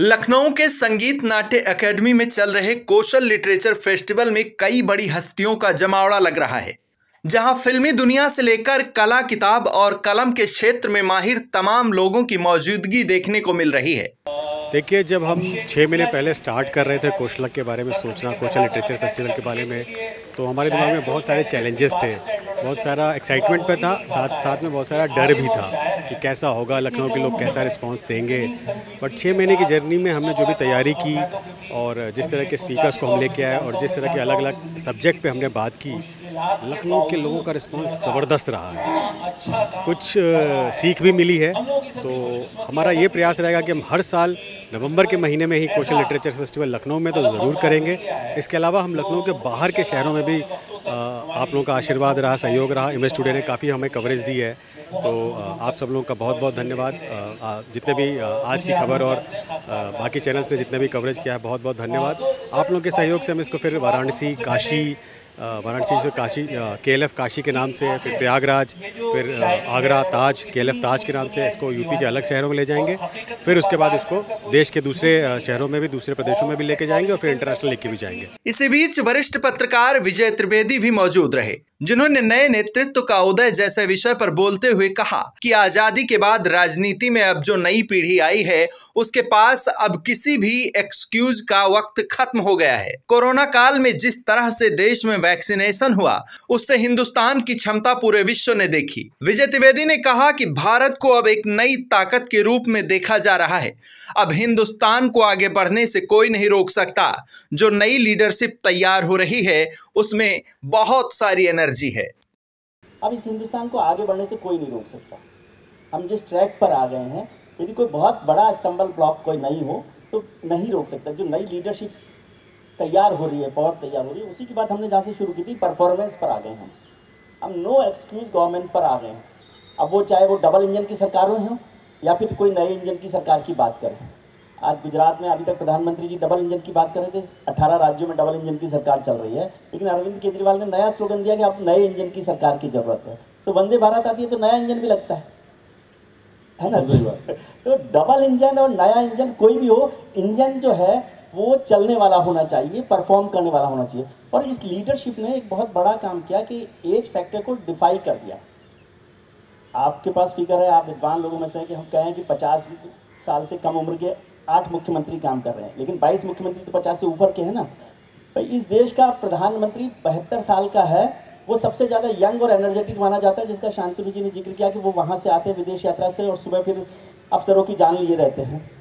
लखनऊ के संगीत नाट्य एकेडमी में चल रहे कौशल लिटरेचर फेस्टिवल में कई बड़ी हस्तियों का जमावड़ा लग रहा है, जहां फिल्मी दुनिया से लेकर कला, किताब और कलम के क्षेत्र में माहिर तमाम लोगों की मौजूदगी देखने को मिल रही है। देखिए, जब हम 6 महीने पहले स्टार्ट कर रहे थे कौशल के बारे में सोचना, कौशल लिटरेचर फेस्टिवल के बारे में, तो हमारे दिमाग में बहुत सारे चैलेंजेस थे, बहुत सारा एक्साइटमेंट पे था, साथ में बहुत सारा डर भी था कि कैसा होगा, लखनऊ के लोग कैसा रिस्पांस देंगे। बट 6 महीने की जर्नी में हमने जो भी तैयारी की और जिस तरह के स्पीकर्स को हम लेके आए और जिस तरह के अलग अलग सब्जेक्ट पे हमने बात की, लखनऊ के लोगों का रिस्पांस ज़बरदस्त रहा है। कुछ सीख भी मिली है, तो हमारा ये प्रयास रहेगा कि हम हर साल नवंबर के महीने में ही कौशल लिटरेचर फेस्टिवल लखनऊ में तो ज़रूर करेंगे। इसके अलावा हम लखनऊ के बाहर के शहरों में भी, आप लोगों का आशीर्वाद रहा, सहयोग रहा, इमेज टुडे ने काफ़ी हमें कवरेज दी है, तो आप सब लोगों का बहुत बहुत धन्यवाद। जितने भी आज की खबर और बाकी चैनल्स ने जितने भी कवरेज किया है, बहुत बहुत धन्यवाद। आप लोगों के सहयोग से हम इसको फिर वाराणसी से काशी, KLF काशी के नाम से, फिर प्रयागराज, फिर आगरा ताज, KLF ताज के नाम से इसको यूपी के अलग शहरों में ले जाएंगे, फिर उसके बाद इसको देश के दूसरे शहरों में भी, दूसरे प्रदेशों में भी लेके जाएंगे और फिर इंटरनेशनल लेके भी जाएंगे। इसी बीच वरिष्ठ पत्रकार विजय त्रिवेदी भी मौजूद रहे, जिन्होंने नए नेतृत्व का उदय जैसे विषय पर बोलते हुए कहा कि आजादी के बाद राजनीति में अब जो नई पीढ़ी आई है, उसके पास अब किसी भी एक्सक्यूज का वक्त खत्म हो गया है। कोरोना काल में जिस तरह से देश में वैक्सीनेशन हुआ, उससे हिंदुस्तान की क्षमता पूरे विश्व ने देखी। विजय त्रिवेदी ने कहा कि भारत को अब एक नई ताकत के रूप में देखा जा रहा है। अब हिंदुस्तान को आगे बढ़ने से कोई नहीं रोक सकता। जो नई लीडरशिप तैयार हो रही है, उसमें बहुत सारी एनर्जी है। अब इस हिंदुस्तान को आगे बढ़ने से कोई नहीं रोक सकता। हम जिस ट्रैक पर आ गए हैं, यदि कोई बहुत बड़ा स्टम्बल ब्लॉक कोई नहीं हो तो नहीं रोक सकता। जो नई लीडरशिप तैयार हो रही है, बहुत तैयार हो रही है, उसी की बात हमने जहाँ से शुरू की थी, परफॉर्मेंस पर आ गए हैं हम। नो एक्सक्यूज गवर्नमेंट पर आ गए हैं। अब वो चाहे वो डबल इंजन की सरकारों हों या फिर कोई नए इंजन की सरकार की बात करें। आज गुजरात में अभी तक प्रधानमंत्री जी डबल इंजन की बात कर रहे थे, 18 राज्यों में डबल इंजन की सरकार चल रही है, लेकिन अरविंद केजरीवाल ने नया स्लोगन दिया कि अब नए इंजन की सरकार की जरूरत है। तो वंदे भारत आती है तो नया इंजन भी लगता है ना। तो डबल इंजन और नया इंजन, कोई भी हो, इंजन जो है वो चलने वाला होना चाहिए, परफॉर्म करने वाला होना चाहिए। और इस लीडरशिप ने एक बहुत बड़ा काम किया कि एज फैक्टर को डिफाई कर दिया। आपके पास फिगर है, आप विद्वान लोगों में से कि हम कहें कि 50 साल से कम उम्र के 8 मुख्यमंत्री काम कर रहे हैं, लेकिन 22 मुख्यमंत्री तो 50 से ऊपर के हैं ना। भाई, इस देश का प्रधानमंत्री 72 साल का है, वो सबसे ज़्यादा यंग और एनर्जेटिक माना जाता है, जिसका शांतनु जी ने जिक्र किया कि वो वहाँ से आते विदेश यात्रा से और सुबह फिर अफसरों की जान लिए रहते हैं।